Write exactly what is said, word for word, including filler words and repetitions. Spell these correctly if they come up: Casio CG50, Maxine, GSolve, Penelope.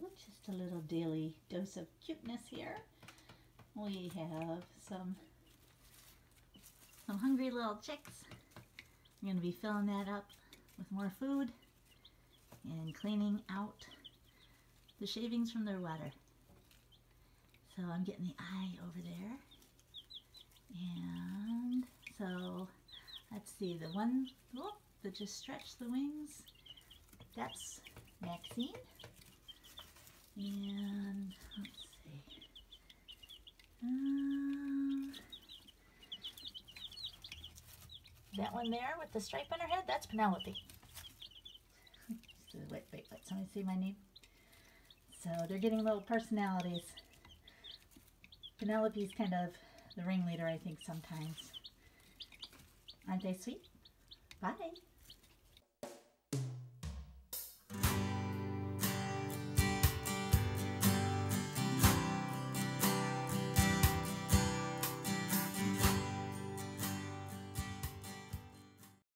So just a little daily dose of cuteness here. We have some some hungry little chicks. I'm going to be filling that up with more food and cleaning out the shavings from their water. So I'm getting the eye over there. And so let's see, the one oh, that just stretched the wings, that's Maxine. And let's see. Um, that one there with the stripe on her head, that's Penelope. Wait, wait, wait, somebody see my name? So they're getting little personalities. Penelope's kind of the ringleader, I think, sometimes. Aren't they sweet? Bye.